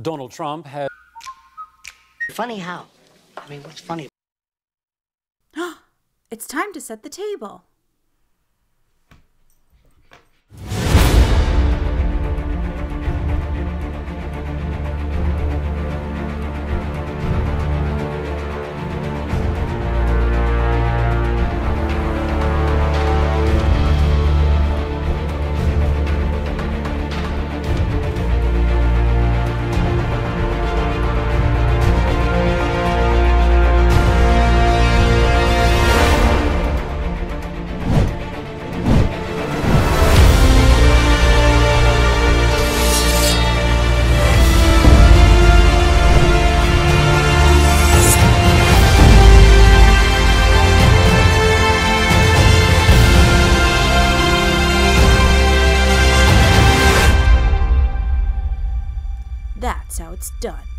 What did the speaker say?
Donald Trump has... Funny how? I mean, what's funny? It's time to set the table. That's how it's done.